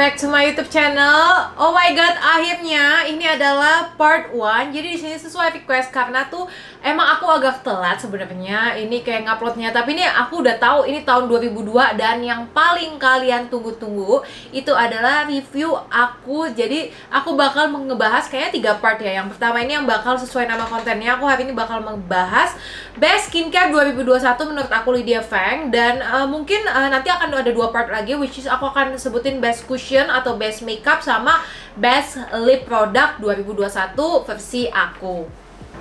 back to my YouTube channel. Oh my god, akhirnya ini adalah part 1. Jadi di sini sesuai request karena tuh emang aku agak telat sebenarnya ini kayak nguploadnya. Tapi ini aku udah tahu ini tahun 2002 dan yang paling kalian tunggu-tunggu itu adalah review aku. Jadi aku bakal ngebahas kayaknya 3 part ya. Yang pertama ini yang bakal sesuai nama kontennya, aku hari ini bakal membahas Best Skincare 2021 menurut aku Lydia Fang. Dan mungkin nanti akan ada 2 part lagi, which is aku akan sebutin Best Cushion atau Best Makeup sama Best Lip Product 2021 versi aku.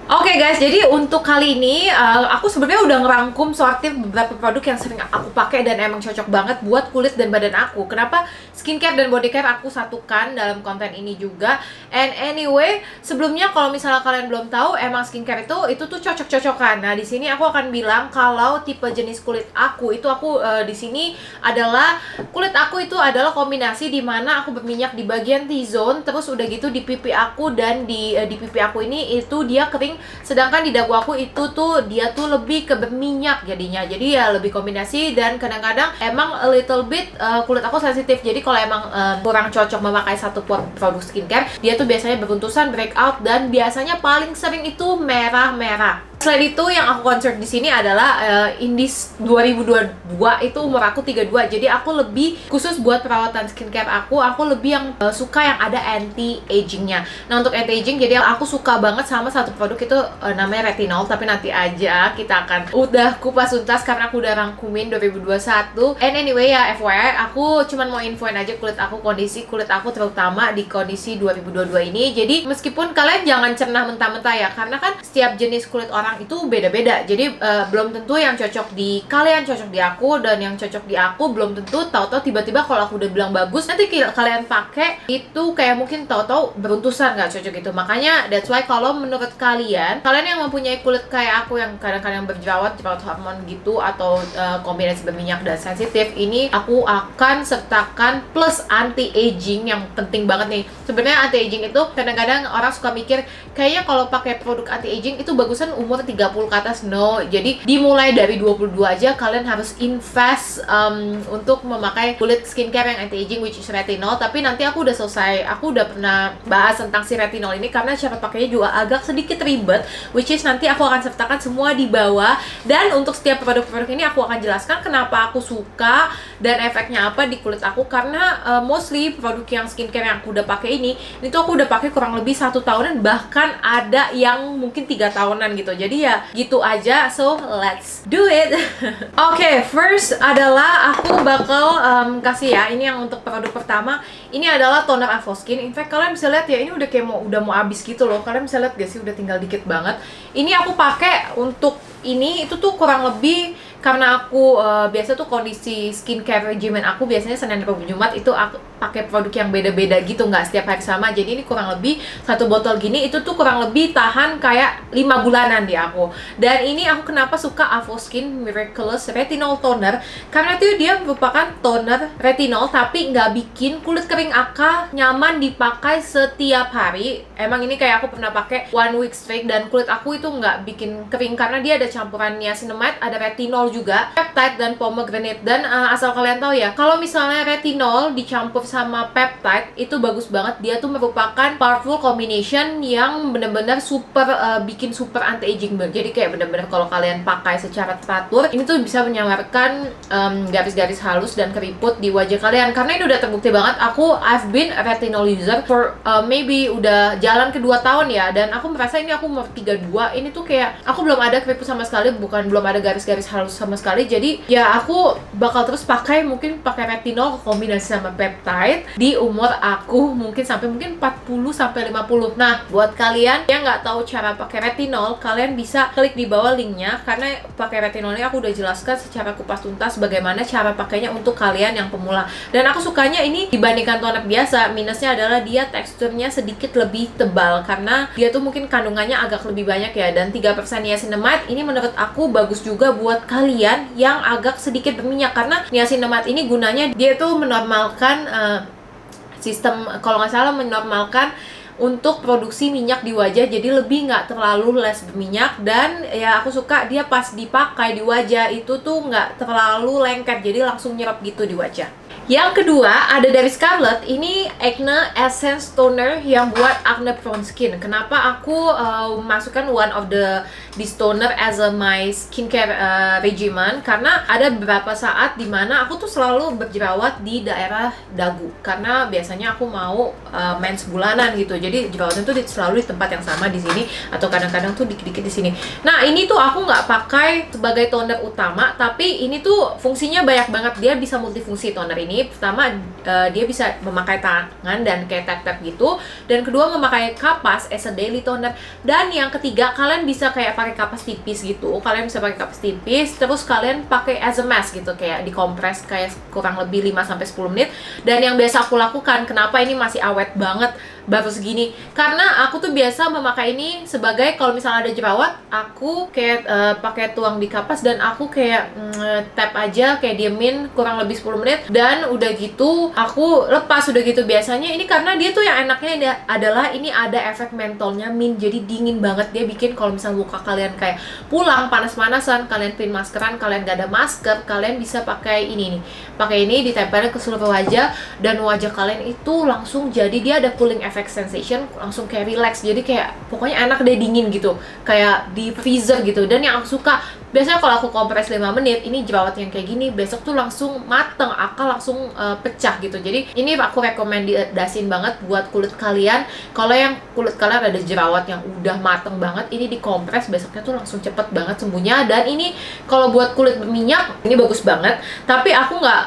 Oke guys, jadi untuk kali ini aku sebenarnya udah ngerangkum sortir beberapa produk yang sering aku pakai dan emang cocok banget buat kulit dan badan aku. Kenapa skincare dan body care aku satukan dalam konten ini juga. And anyway, sebelumnya kalau misalnya kalian belum tahu, emang skincare itu tuh cocok-cocokan. Nah, di sini aku akan bilang kalau tipe jenis kulit aku itu aku di sini adalah kulit aku itu adalah kombinasi di mana aku berminyak di bagian T-zone, terus udah gitu di pipi aku dan di pipi aku ini itu dia kering. Sedangkan di dagu aku itu tuh dia tuh lebih ke berminyak jadinya. Jadi ya lebih kombinasi dan kadang-kadang emang a little bit kulit aku sensitif. Jadi kalau emang kurang cocok memakai satu produk skincare, dia tuh biasanya beruntusan, breakout, dan biasanya paling sering itu merah-merah. Selain itu yang aku concern di sini adalah in this 2022 itu umur aku 32. Jadi aku lebih khusus buat perawatan skincare aku lebih yang suka yang ada anti-agingnya. Nah, untuk anti-aging jadi aku suka banget sama satu produk itu namanya retinol, tapi nanti aja kita akan udah kupas tuntas karena aku udah rangkumin 2021. And anyway ya FYI, aku cuman mau infoin aja kulit aku, kondisi kulit aku terutama di kondisi 2022 ini. Jadi meskipun kalian jangan cerna mentah-mentah ya, karena kan setiap jenis kulit orang itu beda-beda. Jadi belum tentu yang cocok di kalian cocok di aku, dan yang cocok di aku belum tentu tahu-tahu tiba-tiba kalau aku udah bilang bagus nanti kalian pakai itu kayak mungkin tahu-tahu beruntusan nggak cocok gitu. Makanya that's why kalau menurut kalian yang mempunyai kulit kayak aku yang kadang-kadang berjerawat hormon gitu atau kombinasi berminyak dan sensitif, ini aku akan sertakan plus anti-aging yang penting banget nih. Sebenarnya anti-aging itu kadang-kadang orang suka mikir kayaknya kalau pakai produk anti-aging itu bagusan umur 30 ke atas. No, jadi dimulai dari 22 aja kalian harus invest untuk memakai kulit skincare yang anti-aging which is retinol. Tapi nanti aku udah selesai, aku udah pernah bahas tentang si retinol ini karena cara pakainya juga agak sedikit ribet, which is nanti aku akan sertakan semua di bawah. Dan untuk setiap produk-produk ini aku akan jelaskan kenapa aku suka dan efeknya apa di kulit aku, karena mostly produk yang skincare yang aku udah pakai ini tuh aku udah pakai kurang lebih 1 tahunan, bahkan ada yang mungkin 3 tahunan gitu. Jadi ya gitu aja, so let's do it. Oke, first adalah aku bakal kasih ya, ini yang untuk produk pertama. Ini adalah toner Avoskin. In fact kalian bisa lihat ya, ini udah kayak udah mau habis gitu loh. Kalian bisa lihat gak sih, udah tinggal dikit banget. Ini aku pakai untuk ini itu tuh kurang lebih karena aku biasa tuh kondisi skincare regimen aku biasanya Senin Rabu Jumat itu aku pakai produk yang beda-beda gitu, nggak setiap hari sama. Jadi ini kurang lebih 1 botol gini itu tuh kurang lebih tahan kayak 5 bulanan di aku. Dan ini aku kenapa suka Avoskin Miraculous Retinol Toner karena itu dia merupakan toner retinol tapi nggak bikin kulit kering akar, nyaman dipakai setiap hari. Emang ini kayak aku pernah pakai 1 week straight dan kulit aku itu nggak bikin kering karena dia ada campuran niacinamide, ada retinol juga, peptide dan pomegranate. Dan asal kalian tahu ya, kalau misalnya retinol dicampur sama peptide itu bagus banget. Dia tuh merupakan powerful combination yang bener-bener super bikin super anti-aging banget. Jadi kayak bener-bener kalau kalian pakai secara teratur, ini tuh bisa menyamarkan garis-garis halus dan keriput di wajah kalian. Karena ini udah terbukti banget, I've been a retinol user for maybe udah jalan ke 2 tahun ya. Dan aku merasa ini aku umur 32, ini tuh kayak aku belum ada keriput sama sekali, belum ada garis-garis halus sama sekali. Jadi ya aku bakal terus pakai, mungkin pakai retinol kombinasi sama peptide di umur aku mungkin sampai 40 sampai 50. Nah, buat kalian yang nggak tahu cara pakai retinol, kalian bisa klik di bawah linknya karena pakai retinol ini aku udah jelaskan secara kupas tuntas bagaimana cara pakainya untuk kalian yang pemula. Dan aku sukanya ini dibandingkan toner biasa, minusnya adalah dia teksturnya sedikit lebih tebal karena dia tuh mungkin kandungannya agak lebih banyak ya. Dan 3% niacinamide ini menurut aku bagus juga buat kalian yang agak sedikit berminyak karena niacinamide ini gunanya dia tuh menormalkan sistem, kalau nggak salah menormalkan untuk produksi minyak di wajah, jadi lebih nggak terlalu less berminyak. Dan ya aku suka dia pas dipakai di wajah itu tuh nggak terlalu lengket, jadi langsung nyerap gitu di wajah. Yang kedua ada dari Scarlett, ini Acne Essence Toner yang buat acne prone skin. Kenapa aku masukkan one of this toner as my skincare regimen? Karena ada beberapa saat dimana aku tuh selalu berjerawat di daerah dagu. Karena biasanya aku mau mens bulanan gitu, jadi jerawatnya tuh selalu di tempat yang sama di sini atau kadang-kadang tuh dikit-dikit di sini. Nah ini tuh aku nggak pakai sebagai toner utama, tapi ini tuh fungsinya banyak banget. Dia bisa multifungsi toner ini. Pertama, dia bisa memakai tangan dan kayak tap-tap gitu. Dan kedua, memakai kapas as a daily toner. Dan yang ketiga, kalian bisa kayak pakai kapas tipis gitu. Kalian bisa pakai kapas tipis, terus kalian pakai as a mask gitu, kayak dikompres kayak kurang lebih 5-10 menit. Dan yang biasa aku lakukan, kenapa ini masih awet banget baru segini? Karena aku tuh biasa memakai ini sebagai kalau misalnya ada jerawat, aku kayak pakai tuang di kapas dan aku kayak tap aja, kayak diemin kurang lebih 10 menit dan udah gitu aku lepas. Udah gitu biasanya ini karena dia tuh yang enaknya adalah ini ada efek mentolnya mint, jadi dingin banget. Dia bikin kalau misalnya muka kalian kayak pulang panas-panasan, kalian pin maskeran, kalian gak ada masker, kalian bisa pakai ini nih, pakai ini ditempelin ke seluruh wajah dan wajah kalian itu langsung jadi dia ada cooling effect sensation, langsung kayak relax, jadi kayak pokoknya enak deh, dingin gitu kayak di freezer gitu. Dan yang aku suka biasanya kalau aku kompres 5 menit ini jerawat yang kayak gini besok tuh langsung mateng, akal langsung pecah gitu. Jadi ini aku rekomendasiin banget buat kulit kalian. Kalau yang kulit kalian ada jerawat yang udah mateng banget, ini dikompres besoknya tuh langsung cepet banget sembuhnya. Dan ini kalau buat kulit berminyak ini bagus banget, tapi aku nggak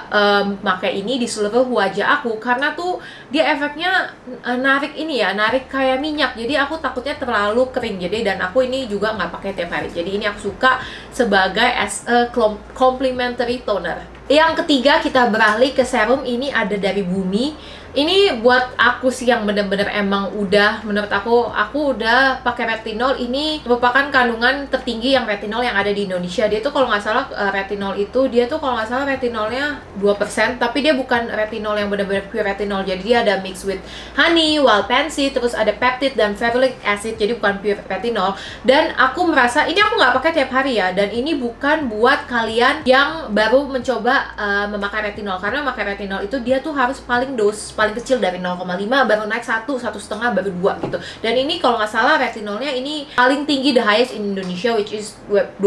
pakai ini di seluruh wajah aku karena tuh dia efeknya narik ini ya, narik kayak minyak, jadi aku takutnya terlalu kering. Jadi dan aku ini juga nggak pakai tiap hari, jadi ini aku suka sebagai as a complimentary toner. Yang ketiga kita beralih ke serum, ini ada dari Bhumi. Ini buat aku sih yang bener-bener emang udah, menurut aku udah pakai retinol. Ini merupakan kandungan tertinggi yang retinol yang ada di Indonesia. Dia tuh kalau nggak salah retinol itu, dia tuh kalau nggak salah retinolnya 2%, tapi dia bukan retinol yang bener-bener pure retinol. Jadi dia ada mix with honey, wild pansy, terus ada peptid dan ferulic acid, jadi bukan pure retinol. Dan aku merasa, ini aku nggak pakai tiap hari ya, dan ini bukan buat kalian yang baru mencoba memakai retinol, karena memakai retinol itu dia tuh harus paling paling kecil dari 0,5 baru naik 1, 1,5 baru 2 gitu. Dan ini kalau nggak salah retinolnya ini paling tinggi, the highest in Indonesia which is 2%.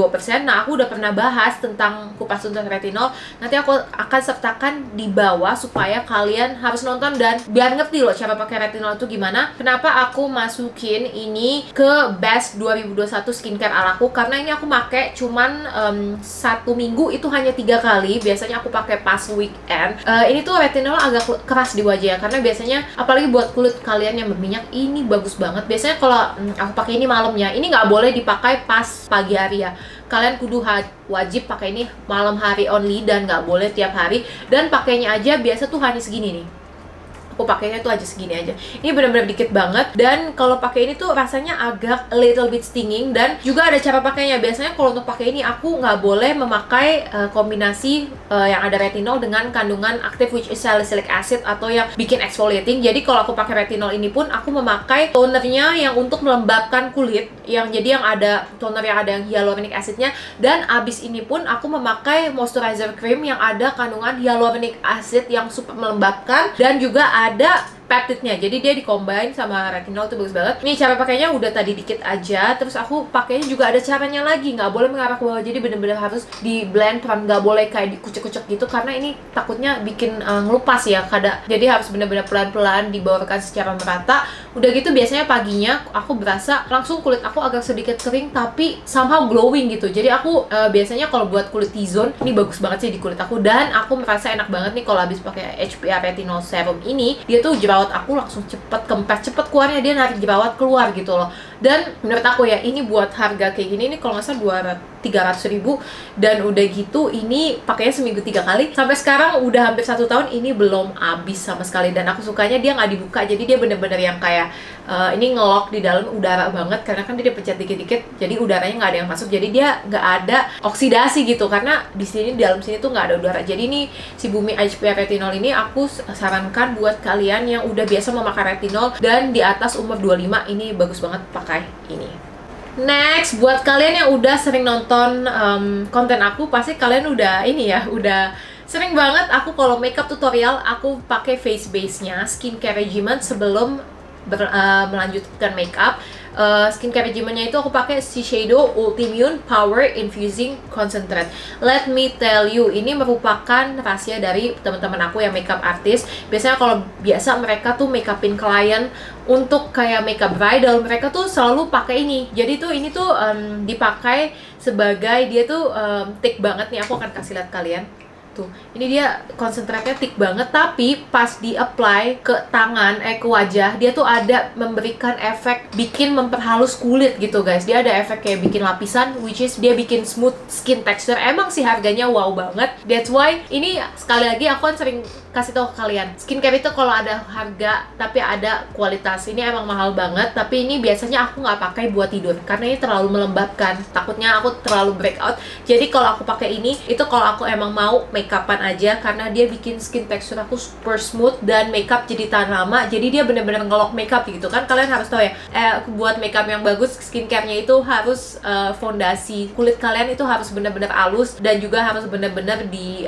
Nah aku udah pernah bahas tentang kupas tuntas retinol, nanti aku akan sertakan di bawah supaya kalian harus nonton dan biar ngerti loh cara pakai retinol itu gimana. Kenapa aku masukin ini ke best 2021 skincare alaku, karena ini aku pakai cuman 1 minggu itu hanya 3 kali, biasanya aku pakai pas weekend. Ini tuh retinol agak keras di wajah ya, karena biasanya apalagi buat kulit kalian yang berminyak ini bagus banget. Biasanya kalau aku pakai ini malamnya, ini nggak boleh dipakai pas pagi hari ya, kalian kudu wajib pakai ini malam hari only dan nggak boleh tiap hari. Dan pakainya aja biasa tuh hanya segini nih, aku pakainya tuh aja segini aja, ini benar-benar dikit banget. Dan kalau pakai ini tuh rasanya agak little bit stinging. Dan juga ada cara pakainya, biasanya kalau untuk pakai ini aku nggak boleh memakai kombinasi yang ada retinol dengan kandungan aktif which is salicylic acid atau yang bikin exfoliating. Jadi kalau aku pakai retinol ini pun aku memakai tonernya yang untuk melembabkan kulit, yang jadi yang ada toner yang ada yang hyaluronic acidnya. Dan abis ini pun aku memakai moisturizer cream yang ada kandungan hyaluronic acid yang super melembabkan dan juga ada peptidnya, jadi dia dikombin sama retinol tuh bagus banget. Ini cara pakainya udah tadi dikit aja, terus aku pakainya juga ada caranya lagi, nggak boleh mengarah ke bawah, jadi bener-bener harus di blend, nggak boleh kayak dikucek-kucek gitu karena ini takutnya bikin ngelupas ya kada. Jadi harus bener-bener pelan-pelan dibawakan secara merata. Udah gitu biasanya paginya aku berasa langsung kulit aku agak sedikit kering tapi somehow glowing gitu. Jadi aku biasanya kalau buat kulit T-zone ini bagus banget sih di kulit aku, dan aku merasa enak banget nih kalau habis pakai HPA retinol serum ini. Dia tuh jerawat aku langsung cepet kempes, cepet keluarnya, dia narik jerawat keluar gitu loh. Dan menurut aku ya ini buat harga kayak gini ini kalau nggak salah 300.000. Dan udah gitu ini pakainya seminggu 3 kali, sampai sekarang udah hampir 1 tahun ini belum habis sama sekali. Dan aku sukanya dia nggak dibuka, jadi dia bener-bener yang kayak ini ngelock di dalam udara banget, karena kan dia pencet dikit-dikit jadi udaranya nggak ada yang masuk, jadi dia nggak ada oksidasi gitu karena di sini di dalam sini tuh nggak ada udara. Jadi ini si Bhumi HPA retinol ini aku sarankan buat kalian yang udah biasa memakai retinol dan di atas umur 25, ini bagus banget pakai ini. Next, buat kalian yang udah sering nonton konten aku, pasti kalian udah ini ya, udah Sering banget aku kalau makeup tutorial, aku pakai face base-nya, skincare regimen sebelum melanjutkan makeup. Skincare regimennya itu aku pakai si shadow Ultimune Power Infusing Concentrate. Let me tell you, ini merupakan rahasia dari teman-teman aku yang makeup artist. Biasanya kalau biasa mereka tuh makeupin klien untuk kayak makeup bridal, mereka tuh selalu pakai ini. Jadi tuh ini tuh dipakai sebagai, dia tuh thick banget nih. Aku akan kasih lihat kalian. Tuh, ini dia konsentratnya thick banget, tapi pas di-apply ke tangan, ke wajah, dia tuh ada memberikan efek bikin memperhalus kulit gitu guys. Dia ada efek kayak bikin lapisan, which is dia bikin smooth skin texture. Emang sih harganya wow banget. That's why ini sekali lagi aku kan sering kasih tahu ke kalian, skincare itu kalau ada harga tapi ada kualitas. Ini emang mahal banget, tapi ini biasanya aku nggak pakai buat tidur karena ini terlalu melembabkan. Takutnya aku terlalu breakout. Jadi kalau aku pakai ini, itu kalau aku emang mau makeup-an aja, karena dia bikin skin texture aku super smooth dan makeup jadi tahan lama. Jadi dia bener-bener ngelock makeup gitu kan. Kalian harus tahu ya, buat makeup yang bagus, skincare-nya itu harus fondasi kulit kalian itu harus bener-bener halus dan juga harus bener-bener di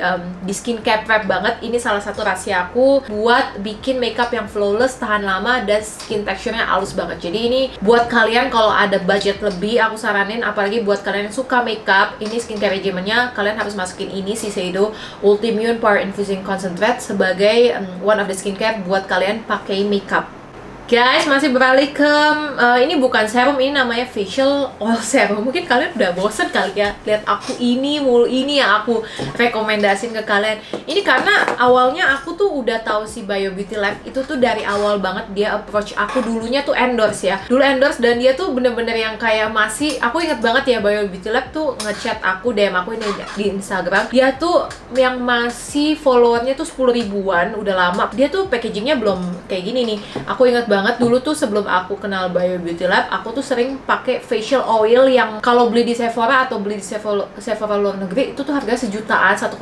skincare prep banget. Ini salah satu rahasia aku buat bikin makeup yang flawless, tahan lama, dan skin texture-nya halus banget. Jadi ini buat kalian kalau ada budget lebih, aku saranin, apalagi buat kalian yang suka makeup, ini skincare regimennya kalian harus masukin ini si shadow Ultimune Power Infusing Concentrate sebagai one of the skincare buat kalian pakai makeup. Guys, masih beralih ke ini bukan serum, ini namanya facial oil serum. Mungkin kalian udah bosen kali ya lihat aku ini mulu. Ini yang aku rekomendasiin ke kalian. Ini karena awalnya aku tuh udah tahu si Bio Beauty Lab itu tuh dari awal banget. Dia approach aku dulunya tuh endorse ya. Dulu endorse, dan dia tuh bener-bener yang kayak masih, aku inget banget ya, Bio Beauty Lab tuh ngechat aku, DM aku ini di Instagram. Dia tuh yang masih followernya tuh 10 ribuan, udah lama. Dia tuh packagingnya belum kayak gini nih. Aku inget banget dulu tuh sebelum aku kenal Bio Beauty Lab, aku tuh sering pakai facial oil yang kalau beli di Sephora atau beli di Sephora luar negeri itu tuh harga sejutaan, 1,5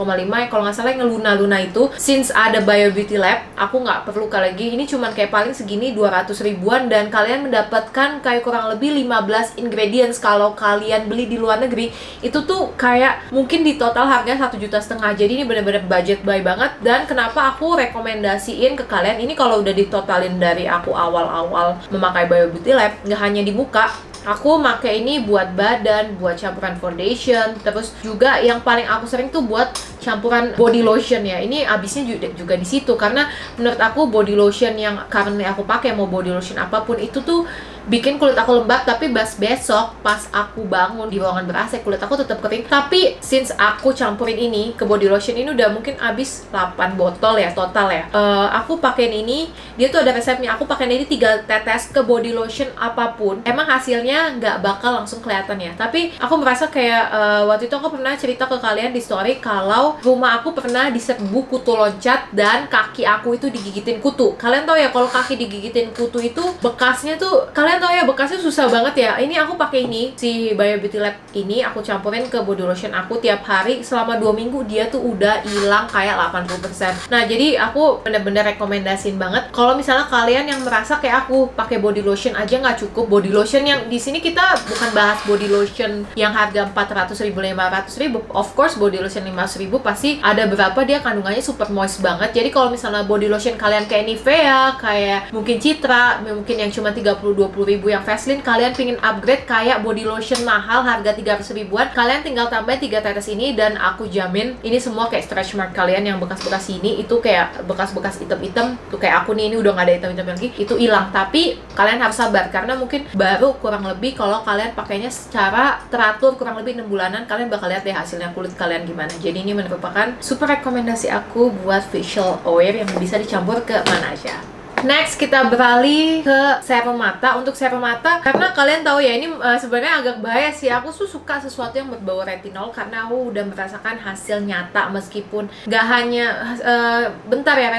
kalau nggak salah yang luna-luna itu. Since ada Bio Beauty Lab, aku nggak perlu kali lagi, ini cuman kayak paling segini 200 ribuan, dan kalian mendapatkan kayak kurang lebih 15 ingredients. Kalau kalian beli di luar negeri itu tuh kayak mungkin di total harga 1,5 juta. Jadi ini bener-bener budget buy banget. Dan kenapa aku rekomendasiin ke kalian ini, kalau udah ditotalin dari aku awal-awal memakai Bio Beauty Lab, nggak hanya di muka, aku pakai ini buat badan, buat campuran foundation, terus juga yang paling aku sering tuh buat campuran body lotion ya. Ini abisnya juga di situ, karena menurut aku body lotion yang currently aku pakai, mau body lotion apapun itu tuh bikin kulit aku lembab, tapi besok pas aku bangun di ruangan ber-AC kulit aku tetap kering. Tapi since aku campurin ini ke body lotion, ini udah mungkin habis 8 botol ya total ya. Aku pakein ini, dia tuh ada resepnya. Aku pakein ini 3 tetes ke body lotion apapun. Emang hasilnya nggak bakal langsung kelihatan ya, tapi aku merasa kayak waktu itu aku pernah cerita ke kalian di story kalau rumah aku pernah diserbu kutu loncat dan kaki aku itu digigitin kutu. Kalian tau ya kalau kaki digigitin kutu itu bekasnya tuh, kalian tau ya bekasnya susah banget ya. Ini aku pakai ini si Bio Beauty Lab ini, aku campurin ke body lotion aku tiap hari selama 2 minggu, dia tuh udah hilang kayak 80%. Nah jadi aku bener-bener rekomendasiin banget kalau misalnya kalian yang merasa kayak aku pakai body lotion aja nggak cukup. Body lotion yang di sini kita bukan bahas body lotion yang harga 400 ribu, 500 ribu. Of course body lotion 500 ribu pasti ada berapa dia kandungannya super moist banget. Jadi kalau misalnya body lotion kalian kayak Nivea, kayak mungkin Citra, mungkin yang cuma 30-20 ribu, yang Vaseline, kalian pingin upgrade kayak body lotion mahal harga 300 ribuan, kalian tinggal tambah 3 tetes ini, dan aku jamin ini semua kayak stretch mark kalian yang bekas-bekas ini, itu kayak bekas-bekas item-item tuh kayak aku nih, ini udah nggak ada item-item lagi, itu hilang. Tapi kalian harus sabar karena mungkin baru kurang lebih, kalau kalian pakainya secara teratur kurang lebih 6 bulanan, kalian bakal lihat deh hasilnya kulit kalian gimana. Jadi ini merupakan super rekomendasi aku buat facial oil yang bisa dicampur ke mana aja. Next kita beralih ke serum mata. Untuk serum mata, karena kalian tahu ya ini sebenarnya agak bahaya sih. Aku tuh suka sesuatu yang berbau retinol karena aku udah merasakan hasil nyata, meskipun gak hanya bentar ya.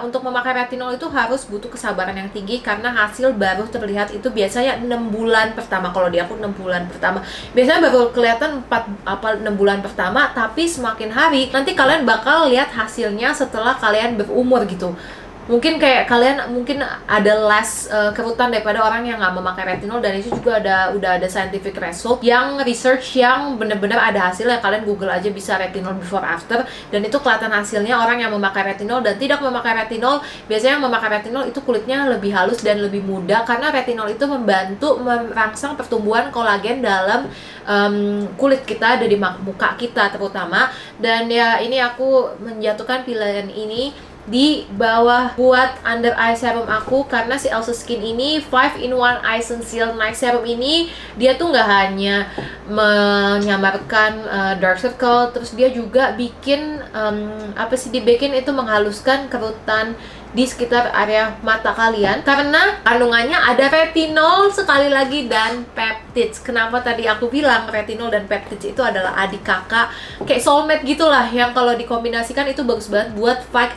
Untuk memakai retinol itu harus butuh kesabaran yang tinggi karena hasil baru terlihat itu biasanya 6 bulan pertama. Kalau di aku 6 bulan pertama. Biasanya baru kelihatan 6 bulan pertama, tapi semakin hari nanti kalian bakal lihat hasilnya setelah kalian berumur gitu. Mungkin kayak kalian mungkin ada less kerutan daripada orang yang nggak memakai retinol, dan itu juga udah ada scientific result yang research yang bener-bener ada hasilnya. Kalian google aja bisa retinol before after, dan itu kelihatan hasilnya orang yang memakai retinol dan tidak memakai retinol. Biasanya yang memakai retinol itu kulitnya lebih halus dan lebih muda, karena retinol itu membantu merangsang pertumbuhan kolagen dalam kulit kita, dari muka kita terutama. Dan ya ini aku menjatuhkan pilihan ini di bawah buat under eye serum aku, karena si Elsheskin ini 5-in-1 Essential Night Serum ini dia tuh nggak hanya menyamarkan dark circle, terus dia juga bikin dibikin itu menghaluskan kerutan di sekitar area mata kalian, karena kandungannya ada retinol sekali lagi dan peptids. Kenapa tadi aku bilang retinol dan peptids itu adalah adik kakak, kayak soulmate gitulah, yang kalau dikombinasikan itu bagus banget buat fight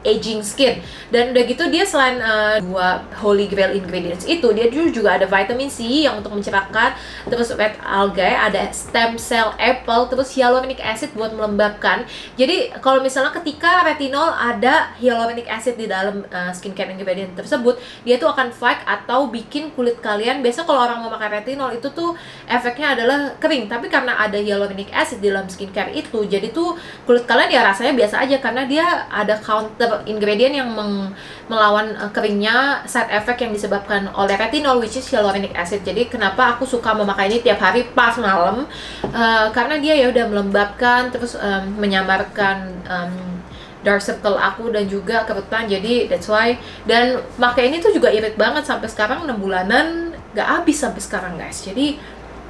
aging skin. Dan udah gitu dia selain dua holy grail ingredients itu, dia juga ada vitamin C yang untuk mencerahkan, terus red algae, ada stem cell apple, terus hyaluronic acid buat melembabkan. Jadi kalau misalnya ketika retinol ada hyaluronic acid di dalam skincare ingredient tersebut, dia tuh akan flake atau bikin kulit kalian, biasanya kalau orang memakai retinol itu tuh efeknya adalah kering, tapi karena ada hyaluronic acid di dalam skincare itu, jadi tuh kulit kalian ya rasanya biasa aja, karena dia ada counter ingredient yang melawan keringnya side effect yang disebabkan oleh retinol, which is hyaluronic acid. Jadi kenapa aku suka memakainya tiap hari pas malam, karena dia ya udah melembabkan, terus menyamarkan dark circle aku dan juga kerutan. Jadi that's why. Dan pakai ini tuh juga irit banget, sampai sekarang 6 bulanan gak habis sampai sekarang guys. Jadi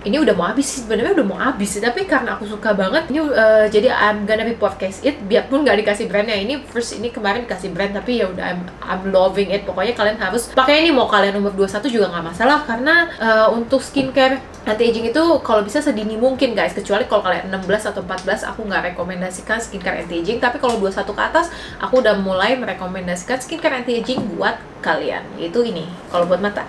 ini udah mau habis sih, sebenarnya udah mau habis sih, tapi karena aku suka banget ini, jadi I'm gonna be podcast it, biarpun nggak dikasih brandnya. Ini first, ini kemarin dikasih brand, tapi ya udah I'm loving it. Pokoknya kalian harus pakai ini, mau kalian umur 21 juga nggak masalah, karena untuk skincare anti aging itu kalau bisa sedini mungkin guys, kecuali kalau kalian 16 atau 14 aku nggak rekomendasikan skincare anti aging, tapi kalau 21 ke atas aku udah mulai merekomendasikan skincare anti aging buat kalian, yaitu ini kalau buat mata.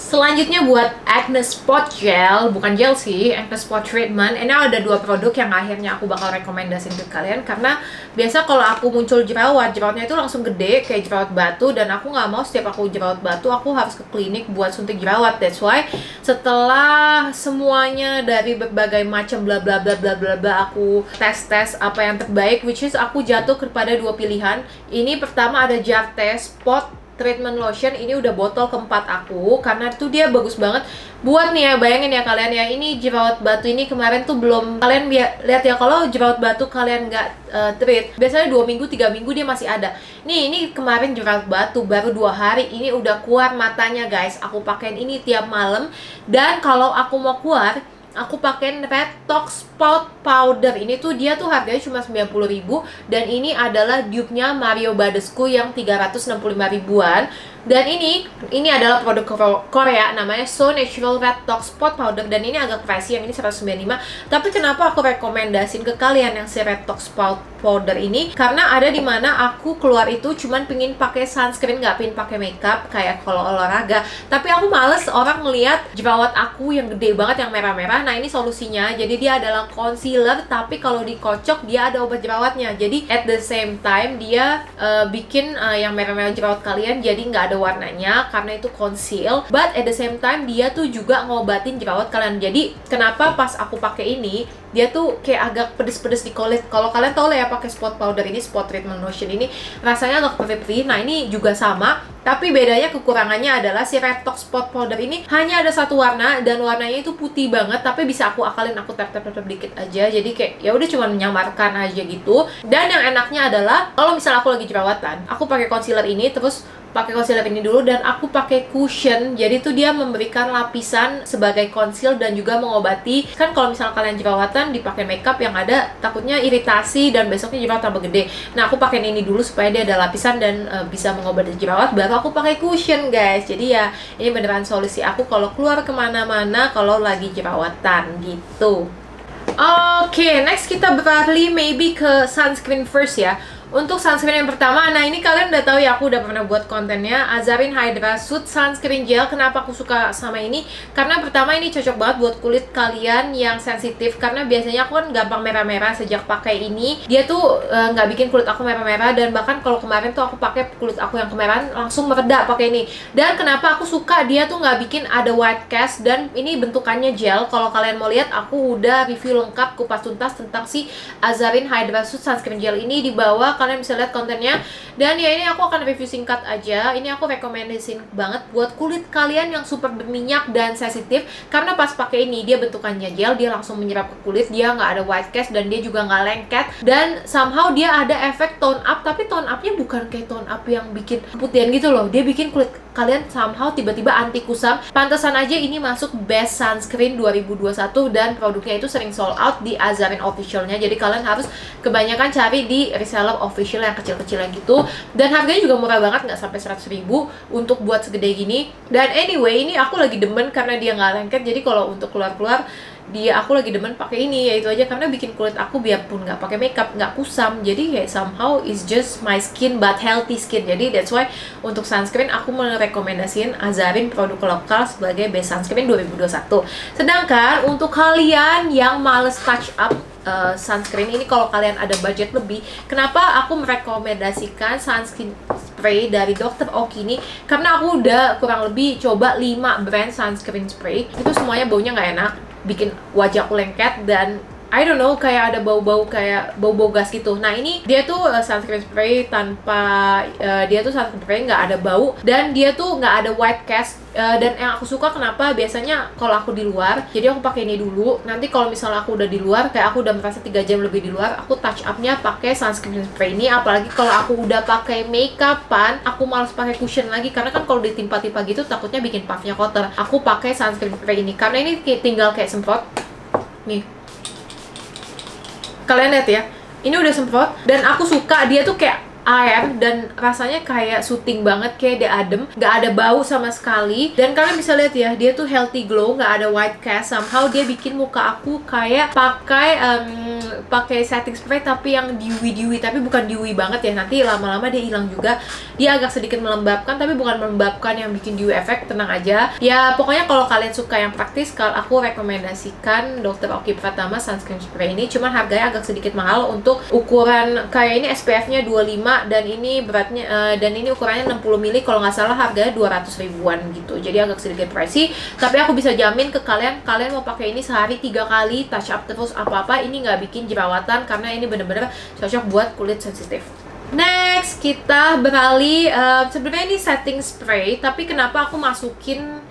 Selanjutnya buat acne spot gel, bukan gel sih, acne spot treatment. Ini ada dua produk yang akhirnya aku bakal rekomendasiin ke kalian, karena biasa kalau aku muncul jerawat, jerawatnya itu langsung gede kayak jerawat batu, dan aku nggak mau setiap aku jerawat batu aku harus ke klinik buat suntik jerawat. That's why setelah semuanya dari berbagai macam bla bla bla bla bla bla, aku tes apa yang terbaik, which is aku jatuh kepada dua pilihan. Ini pertama ada Jar Test Spot Treatment Lotion. Ini udah botol keempat aku, karena tuh dia bagus banget buat nih ya, bayangin ya kalian ya, ini jerawat batu ini kemarin tuh belum, kalian lihat ya, kalau jerawat batu kalian nggak treat, biasanya 2 minggu 3 minggu dia masih ada. Nih ini kemarin jerawat batu baru 2 hari, ini udah keluar matanya guys. Aku pakein ini tiap malam, dan kalau aku mau keluar aku pakein Red Tock Spot Powder. Ini tuh dia tuh harganya cuma 90.000, dan ini adalah dupe-nya Mario Badescu yang 365.000-an. Dan ini adalah produk Korea, namanya So Natural Red Tock Spot Powder, dan ini agak pricey, yang ini 195. Tapi kenapa aku rekomendasiin ke kalian yang si Red Tock Spot Powder ini? Karena ada dimana aku keluar itu cuman pingin pakai sunscreen, nggak pingin pakai makeup kayak kalau olahraga, tapi aku males orang ngelihat jerawat aku yang gede banget yang merah-merah. Nah ini solusinya, jadi dia adalah concealer, tapi kalau dikocok dia ada obat jerawatnya. Jadi at the same time dia bikin yang merah-merah jerawat kalian jadi nggak ada warnanya, karena itu conceal, but at the same time dia tuh juga ngobatin jerawat kalian. Jadi kenapa pas aku pakai ini dia tuh kayak agak pedes-pedes di kulit. Kalau kalian tau lah ya pakai spot powder ini, spot treatment lotion ini rasanya agak perih-perih. Nah ini juga sama, tapi bedanya kekurangannya adalah si Red Tock Spot Powder ini hanya ada satu warna, dan warnanya itu putih banget, tapi bisa aku akalin, aku tap-tap dikit aja, jadi kayak ya udah cuman menyamarkan aja gitu. Dan yang enaknya adalah kalau misal aku lagi jerawatan, aku pakai concealer ini, terus pakai concealer ini dulu, dan aku pakai cushion. Jadi tuh dia memberikan lapisan sebagai conceal dan juga mengobati. Kan kalau misalnya kalian jerawatan dipakai makeup yang ada takutnya iritasi dan besoknya jerawat tambah gede. Nah aku pakai ini dulu supaya dia ada lapisan dan bisa mengobati jerawat, baru aku pakai cushion guys. Jadi ya ini beneran solusi aku kalau keluar kemana-mana kalau lagi jerawatan gitu. Oke, next kita beralih maybe ke sunscreen first ya. Untuk sunscreen yang pertama, nah ini kalian udah tahu ya, aku udah pernah buat kontennya Azarine Hydra Suit Sunscreen Gel. Kenapa aku suka sama ini? Karena pertama ini cocok banget buat kulit kalian yang sensitif. Karena biasanya aku kan gampang merah-merah sejak pakai ini. Dia tuh nggak bikin kulit aku merah-merah. Dan bahkan kalau kemarin tuh aku pakai kulit aku yang kemerahan langsung mereda pakai ini. Dan kenapa aku suka, dia tuh nggak bikin ada white cast. Dan ini bentukannya gel. Kalau kalian mau lihat, aku udah review lengkap kupas tuntas tentang si Azarine Hydra Suit Sunscreen Gel ini di bawah. Kalian bisa lihat kontennya. Dan ya ini aku akan review singkat aja. Ini aku rekomendasiin banget buat kulit kalian yang super berminyak dan sensitif. Karena pas pakai ini dia bentukannya gel, dia langsung menyerap ke kulit, dia nggak ada white cast dan dia juga nggak lengket. Dan somehow dia ada efek tone up, tapi tone upnya bukan kayak tone up yang bikin putihan gitu loh. Dia bikin kulit kalian somehow tiba-tiba anti kusam. Pantesan aja ini masuk best sunscreen 2021 dan produknya itu sering sold out di Azarine officialnya. Jadi kalian harus kebanyakan cari di reseller official yang kecil-kecilan gitu. Dan harganya juga murah banget, nggak sampai 100.000 untuk buat segede gini. Dan anyway, ini aku lagi demen karena dia nggak lengket. Jadi kalau untuk keluar-keluar aku lagi demen pakai ini, yaitu aja karena bikin kulit aku biarpun nggak pakai makeup nggak kusam. Jadi ya somehow it's just my skin but healthy skin. Jadi that's why untuk sunscreen aku merekomendasiin Azarine produk lokal sebagai best sunscreen 2021. Sedangkan untuk kalian yang males touch up sunscreen ini, kalau kalian ada budget lebih, kenapa aku merekomendasikan sunscreen spray dari Dr. Oki ini? Karena aku udah kurang lebih coba 5 brand sunscreen spray, itu semuanya baunya nggak enak, bikin wajahku lengket dan I don't know, kayak ada bau-bau, kayak bau-bau gas gitu. Nah ini dia tuh sunscreen spray tanpa dia tuh sunscreen spray nggak ada bau dan dia tuh nggak ada white cast. Dan yang aku suka kenapa, biasanya kalau aku di luar, jadi aku pakai ini dulu. Nanti kalau misalnya aku udah di luar, kayak aku udah merasa 3 jam lebih di luar, aku touch upnya pakai sunscreen spray ini. Apalagi kalau aku udah pakai makeupan, aku males pakai cushion lagi karena kan kalau ditimpa-timpa gitu takutnya bikin puffnya kotor. Aku pakai sunscreen spray ini karena ini tinggal kayak semprot nih. Kalian lihat ya, ini udah semprot dan aku suka dia tuh kayak air dan rasanya kayak soothing banget, kayak dia adem, nggak ada bau sama sekali. Dan kalian bisa lihat ya, dia tuh healthy glow, nggak ada white cast. Somehow dia bikin muka aku kayak pakai pakai setting spray tapi yang dewy, tapi bukan dewy banget ya. Nanti lama-lama dia hilang juga. Dia agak sedikit melembabkan tapi bukan melembabkan yang bikin dewy effect, tenang aja. Ya pokoknya kalau kalian suka yang praktis, kalau aku rekomendasikan Dr. Oki Pratama sunscreen spray ini. Cuman harganya agak sedikit mahal untuk ukuran kayak ini, SPF-nya 25 dan ini beratnya dan ini ukurannya 60 ml, kalau nggak salah harganya 200 ribuan gitu. Jadi agak sedikit pricey, tapi aku bisa jamin ke kalian, kalian mau pakai ini sehari 3 kali touch up terus apa-apa, ini nggak bikin jerawatan karena ini bener-bener cocok buat kulit sensitif. Next kita beralih, sebenarnya ini setting spray, tapi kenapa aku masukin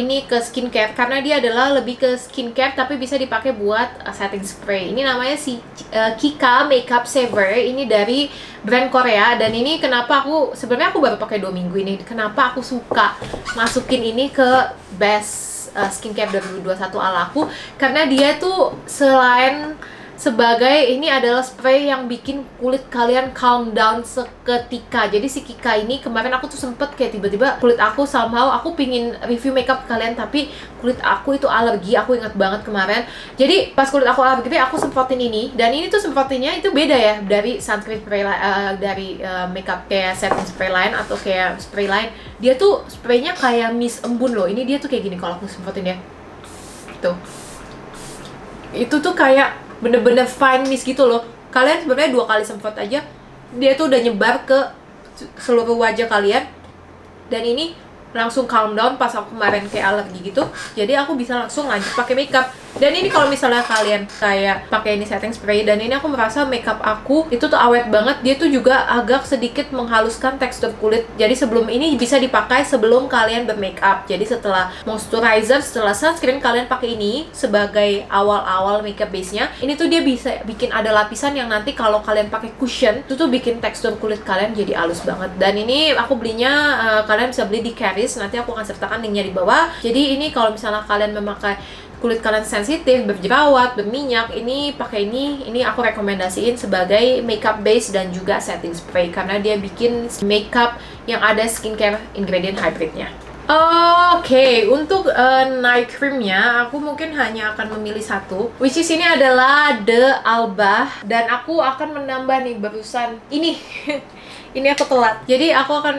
ini ke skincare, karena dia adalah lebih ke skincare tapi bisa dipakai buat setting spray. Ini namanya si Kika Makeup Saver, ini dari brand Korea. Dan ini kenapa aku, sebenarnya aku baru pakai 2 minggu ini, kenapa aku suka masukin ini ke best skincare 2021 ala aku, karena dia tuh selain sebagai, ini adalah spray yang bikin kulit kalian calm down seketika. Jadi si Kika ini kemarin aku tuh sempet kayak tiba-tiba kulit aku somehow, aku pingin review makeup kalian tapi kulit aku itu alergi, aku ingat banget kemarin. Jadi pas kulit aku alergi aku semprotin ini, dan ini tuh semprotinnya itu beda ya dari sunscreen spray dari makeup kayak setting spray lain atau kayak spray lain. Dia tuh spraynya kayak mist embun loh. Ini dia tuh kayak gini kalau aku semprotin ya. Tuh. Itu tuh kayak bener-bener fine mist gitu loh. Kalian sebenarnya 2 kali semprot aja dia tuh udah nyebar ke seluruh wajah kalian. Dan ini langsung calm down, pas aku kemarin kayak alergi gitu, jadi aku bisa langsung lanjut pakai makeup. Dan ini kalau misalnya kalian kayak pakai ini setting spray, dan ini aku merasa makeup aku itu tuh awet banget. Dia tuh juga agak sedikit menghaluskan tekstur kulit. Jadi sebelum ini bisa dipakai sebelum kalian bermakeup. Jadi setelah moisturizer, setelah sunscreen, kalian pakai ini sebagai awal-awal makeup base-nya. Ini tuh dia bisa bikin ada lapisan yang nanti kalau kalian pakai cushion, itu tuh bikin tekstur kulit kalian jadi halus banget. Dan ini aku belinya, kalian bisa beli di Carry, nanti aku akan sertakan linknya di bawah. Jadi ini kalau misalnya kalian memakai, kulit kalian sensitif, berjerawat, berminyak, ini pakai ini aku rekomendasiin sebagai makeup base dan juga setting spray karena dia bikin makeup yang ada skincare ingredient hybridnya. Oke, untuk night creamnya, aku mungkin hanya akan memilih satu, which is ini adalah D'Alba. Dan aku akan menambah nih barusan ini. Ini aku telat. Jadi aku akan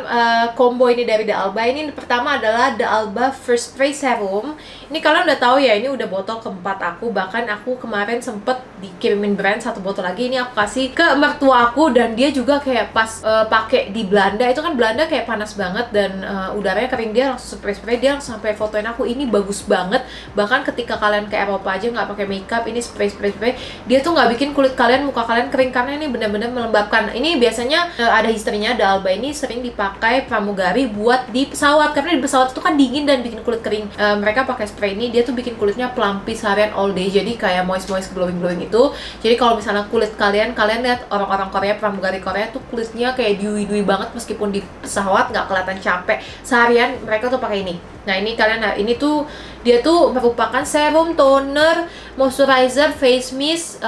combo ini dari D'Alba. Ini pertama adalah D'Alba First Spray Serum. Ini kalian udah tahu ya, ini udah botol keempat aku. Bahkan aku kemarin sempet dikirimin brand satu botol lagi. Ini aku kasih ke mertua aku, dan dia juga kayak pas pakai di Belanda. Itu kan Belanda kayak panas banget, dan udaranya kering, dia langsung spray-spray. Dia langsung sampai fotoin aku, ini bagus banget. Bahkan ketika kalian ke Eropa aja nggak pakai makeup, ini spray-spray-spray, dia tuh nggak bikin kulit kalian, muka kalian kering, karena ini bener-bener melembabkan. Ini biasanya ada historinya. D'Alba ini sering dipakai pramugari buat di pesawat, karena di pesawat itu kan dingin dan bikin kulit kering. Mereka pakai spray ini, dia tuh bikin kulitnya plumpy seharian all day, jadi kayak moist-moist, glowing-glowing itu. Jadi kalau misalnya kulit kalian, kalian lihat orang-orang Korea, pramugari Korea tuh kulitnya kayak dewy-dewy banget, meskipun di pesawat nggak kelihatan capek, seharian mereka tuh pakai ini. Nah ini kalian, ini tuh dia tuh merupakan serum, toner, moisturizer, face mist,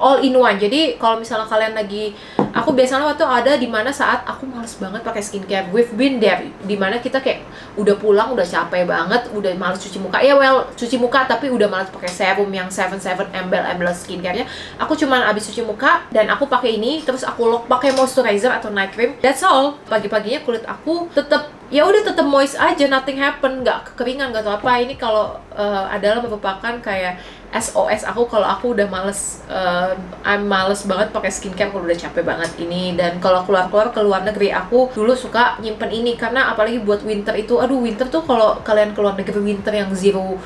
all in one. Jadi kalau misalnya kalian lagi, aku biasanya waktu ada dimana saat aku males banget pakai skincare, we've been there, dimana kita kayak udah pulang, udah capek banget, udah males cuci muka, ya well, cuci muka tapi udah males pakai serum yang 77 embel-embel skincarenya. Aku cuman abis cuci muka dan aku pakai ini, terus aku lock pakai moisturizer atau night cream, that's all. Pagi-paginya kulit aku tetap, ya udah tetap moist aja, nothing happen, nggak kekeringan, nggak tau apa. Ini kalau adalah merupakan kayak SOS aku kalau aku udah males, I'm males banget pakai skincare kalau udah capek banget ini. Dan kalau keluar-keluar ke luar negeri, aku dulu suka nyimpen ini, karena apalagi buat winter itu, aduh winter tuh kalau kalian keluar negeri winter yang zero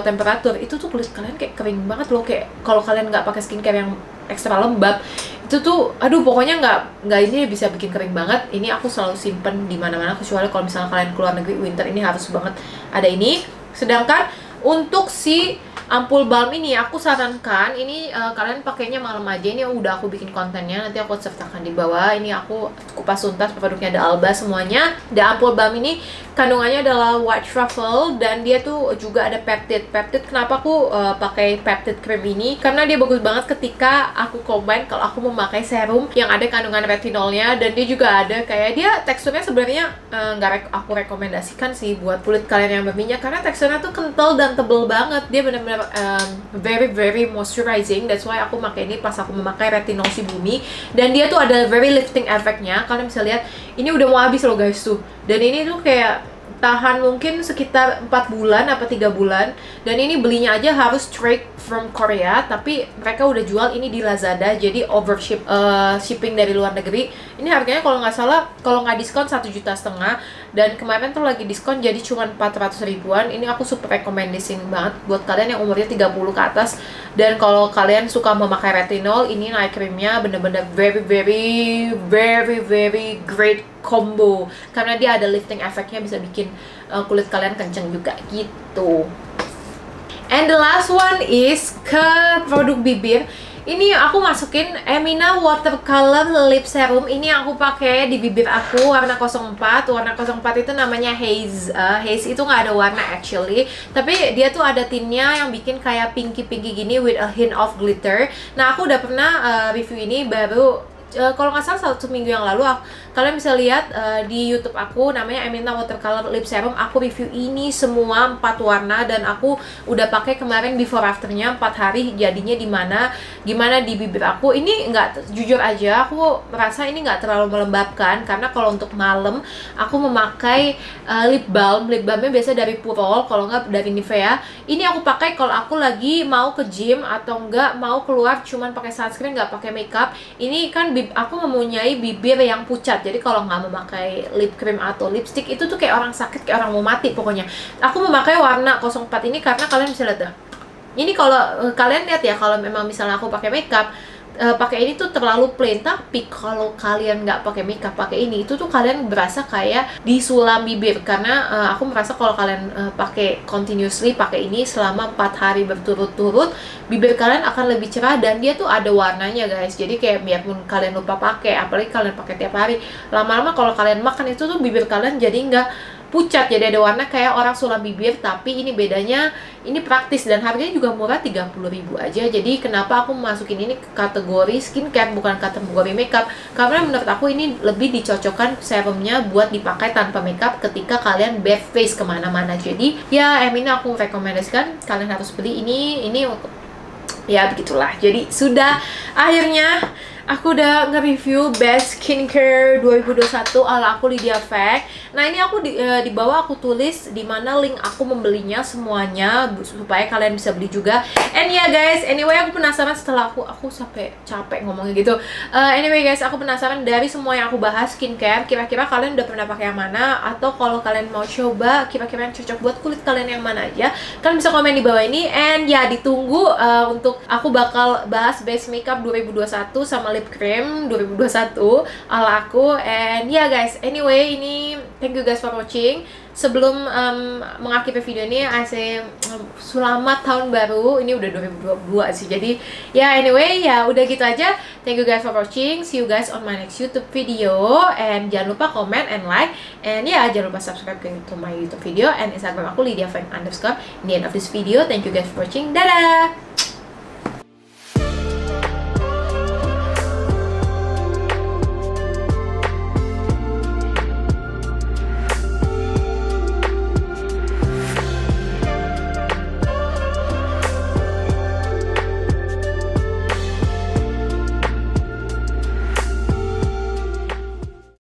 temperatur, itu tuh kulit kalian kayak kering banget loh, kayak kalau kalian nggak pakai skincare yang ekstra lembab itu tuh, aduh pokoknya nggak ini bisa bikin kering banget. Ini aku selalu simpen di mana-mana, kecuali kalau misalnya kalian keluar negeri winter, ini harus banget ada ini. Sedangkan untuk si ampul balm ini, aku sarankan ini kalian pakainya malam aja. Ini udah aku bikin kontennya, nanti aku sertakan di bawah. Ini aku kupas tuntas produknya D'Alba semuanya. Dan ampul balm ini kandungannya adalah white truffle, dan dia tuh juga ada peptid. Peptid, kenapa aku pakai peptid cream ini? Karena dia bagus banget ketika aku combine, kalau aku memakai serum yang ada kandungan retinolnya, dan dia juga ada kayak dia teksturnya sebenarnya nggak aku rekomendasikan sih buat kulit kalian yang berminyak, karena teksturnya tuh kental dan tebel banget. Dia benar-benar very moisturizing. That's why aku pakai ini pas aku memakai retinol si Bhumi, dan dia tuh ada very lifting efeknya. Kalian bisa lihat, ini udah mau habis loh guys tuh, dan ini tuh kayak tahan mungkin sekitar 4 bulan apa 3 bulan. Dan ini belinya aja harus straight from Korea, tapi mereka udah jual ini di Lazada, jadi overship, shipping dari luar negeri. Ini harganya kalau nggak salah, kalau nggak diskon 1,5 juta, dan kemarin tuh lagi diskon jadi cuma 400 ribuan. Ini aku super recommendation banget buat kalian yang umurnya 30 ke atas, dan kalau kalian suka memakai retinol, ini night creamnya bener-bener very great combo, karena dia ada lifting efeknya, bisa bikin kulit kalian kenceng juga gitu. And the last one is ke produk bibir. Ini aku masukin Emina Watercolor Lip Serum. Ini yang aku pakai di bibir aku, warna 04. Warna 04 itu namanya haze. Haze itu nggak ada warna actually, tapi dia tuh ada tintnya yang bikin kayak pinky-pinky gini with a hint of glitter. Nah aku udah pernah review ini baru, kalau nggak salah 1 minggu yang lalu. Kalian bisa lihat di YouTube aku, namanya Emina Watercolor Lip Serum. Aku review ini semua 4 warna, dan aku udah pakai kemarin before afternya 4 hari jadinya gimana di bibir aku. Ini nggak, jujur aja aku merasa ini nggak terlalu melembabkan, karena kalau untuk malam aku memakai lip balm. Lip balmnya biasa dari Purol, kalau nggak dari Nivea. Ini aku pakai kalau aku lagi mau ke gym atau nggak mau keluar, cuman pakai sunscreen nggak pakai makeup. Ini kan aku mempunyai bibir yang pucat, jadi kalau nggak memakai lip cream atau lipstick itu tuh kayak orang sakit, kayak orang mau mati pokoknya. Aku memakai warna 04 ini karena kalian bisa lihat, ini kalau kalian lihat ya, kalau memang misalnya aku pakai makeup, pakai ini tuh terlalu plain. Tapi kalau kalian nggak pakai makeup, pakai ini, itu tuh kalian berasa kayak disulam bibir. Karena aku merasa kalau kalian pakai continuously, pakai ini selama 4 hari berturut-turut, bibir kalian akan lebih cerah, dan dia tuh ada warnanya guys. Jadi kayak biarpun kalian lupa pakai, apalagi kalian pakai tiap hari, lama-lama kalau kalian makan itu tuh bibir kalian jadi nggak pucat, jadi ada warna kayak orang sulap bibir. Tapi ini bedanya, ini praktis dan harganya juga murah, 30.000 aja. Jadi kenapa aku masukin ini ke kategori skincare bukan kategori makeup, karena menurut aku ini lebih dicocokkan serumnya buat dipakai tanpa makeup ketika kalian bare face kemana-mana. Jadi ya Emina aku rekomendasikan kalian harus beli ini ya begitulah. Jadi sudah, akhirnya aku udah nge-review Best Skincare 2021 ala aku Lydia Fang. Nah ini aku di bawah aku tulis di mana link aku membelinya semuanya supaya kalian bisa beli juga. And ya guys, anyway aku penasaran setelah aku sampai capek ngomongnya gitu. Anyway guys, aku penasaran dari semua yang aku bahas skincare, kira-kira kalian udah pernah pakai yang mana, atau kalau kalian mau coba kira-kira yang cocok buat kulit kalian yang mana aja, kalian bisa komen di bawah ini. And ya ditunggu untuk aku bakal bahas Best Makeup 2021 sama lip cream 2021 ala aku. And ya yeah guys, anyway ini thank you guys for watching. Sebelum mengakhiri video ini, I say selamat tahun baru. Ini udah 2022 sih, jadi ya yeah, anyway ya udah gitu aja. Thank you guys for watching, see you guys on my next YouTube video. And jangan lupa comment and like, and ya yeah, jangan lupa subscribe to my YouTube video and Instagram aku Lydia Fang _in the end of this video. Thank you guys for watching, dadah.